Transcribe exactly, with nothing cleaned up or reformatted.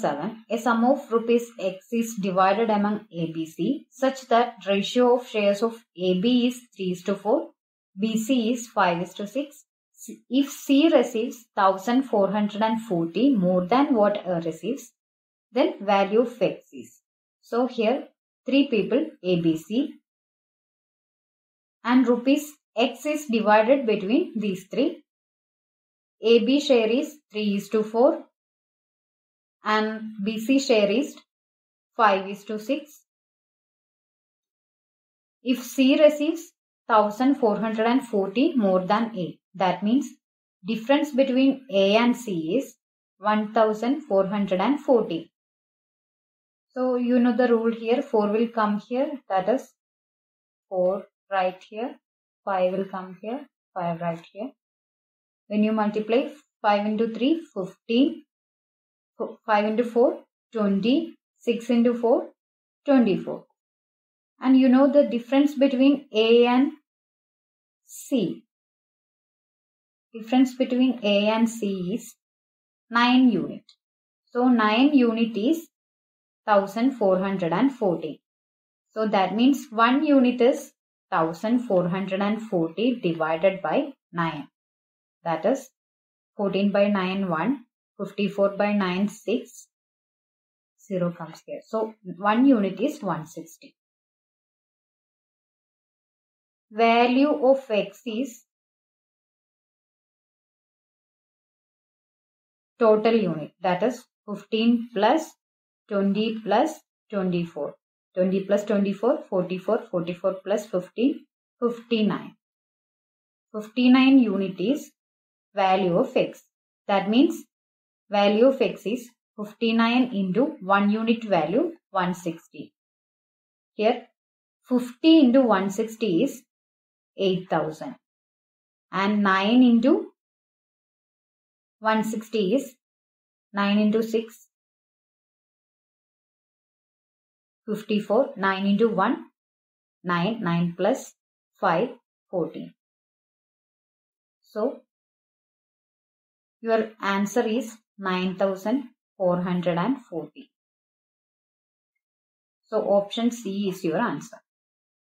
seven. A sum of rupees X is divided among A B C such that ratio of shares of A B is three is to four, B C is five is to six. If C receives one thousand four hundred forty more than what A receives, then value of X is. So here three people A B C and rupees X is divided between these three. A B share is three is to four. And B C share is five is to six. If C receives one thousand four hundred forty more than A, that means difference between A and C is one thousand four hundred forty. So you know the rule here, four will come here, that is four right here, five will come here, five right here. When you multiply five into three, fifteen. five into four, twenty, six into four, twenty-four. And you know the difference between A and C. Difference between A and C is nine unit. So nine unit is one thousand four hundred forty. So that means one unit is one thousand four hundred forty divided by nine. That is fourteen by nine, one. fifty-four by nine, six. zero comes here. So, one unit is one hundred sixty. Value of X is total unit. That is fifteen plus twenty plus twenty-four. twenty plus twenty-four, forty-four. forty-four plus fifteen, fifty-nine. fifty-nine unit is value of X. That means value of X is fifty-nine into one unit value one hundred sixty. Here fifty into one hundred sixty is eight thousand and nine into one hundred sixty is nine into six, fifty-four, nine into one, nine, nine plus five, fourteen. So your answer is nine thousand four hundred forty. So option C is your answer.